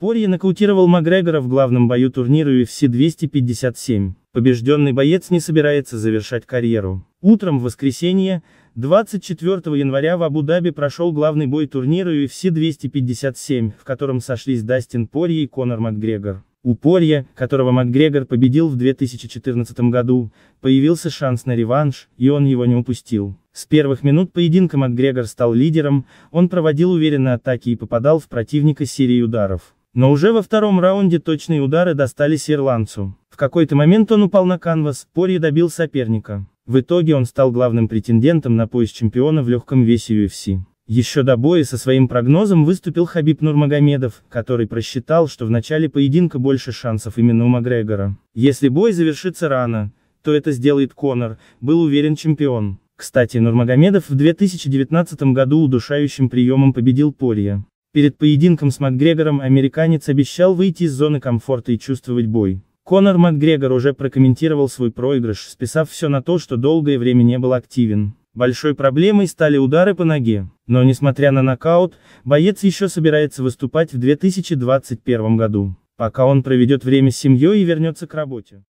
Порье нокаутировал Макгрегора в главном бою турнира UFC 257. Побежденный боец не собирается завершать карьеру. Утром в воскресенье, 24 января в Абу-Даби прошел главный бой турнира UFC 257, в котором сошлись Дастин Порье и Конор Макгрегор. У Порье, которого Макгрегор победил в 2014 году, появился шанс на реванш, и он его не упустил. С первых минут поединка Макгрегор стал лидером, он проводил уверенные атаки и попадал в противника серией ударов. Но уже во втором раунде точные удары достались ирландцу. В какой-то момент он упал на канвас, Порье добил соперника. В итоге он стал главным претендентом на пояс чемпиона в легком весе UFC. Еще до боя со своим прогнозом выступил Хабиб Нурмагомедов, который просчитал, что в начале поединка больше шансов именно у Макгрегора. Если бой завершится рано, то это сделает Конор, был уверен чемпион. Кстати, Нурмагомедов в 2019 году удушающим приемом победил Порье. Перед поединком с Макгрегором американец обещал выйти из зоны комфорта и чувствовать бой. Конор Макгрегор уже прокомментировал свой проигрыш, списав все на то, что долгое время не был активен. Большой проблемой стали удары по ноге. Но несмотря на нокаут, боец еще собирается выступать в 2021 году, пока он проведет время с семьей и вернется к работе.